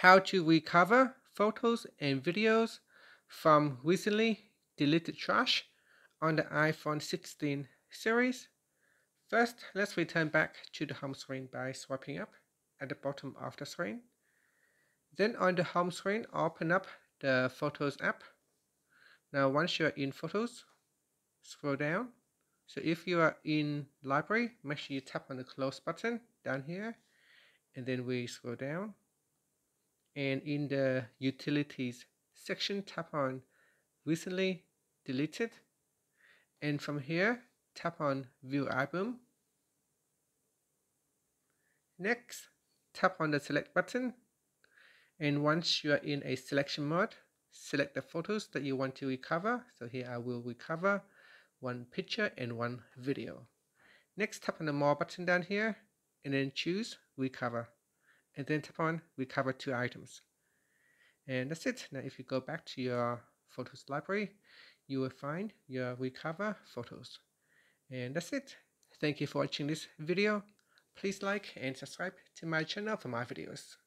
how to recover photos and videos from recently deleted trash on the iPhone 16 series. First, let's return back to the home screen by swiping up at the bottom of the screen. Then on the home screen, open up the Photos app. Now once you are in Photos, scroll down. So if you are in Library, make sure you tap on the Close button down here. And then we scroll down. And in the Utilities section, tap on Recently Deleted. And from here, tap on View Album. Next, tap on the Select button. And once you are in a selection mode, select the photos that you want to recover. So here I will recover one picture and one video. Next, tap on the More button down here and then choose Recover. And then tap on Recover Two Items. And that's it. Now if you go back to your Photos library, you will find your Recover photos. And that's it. Thank you for watching this video. Please like and subscribe to my channel for my videos.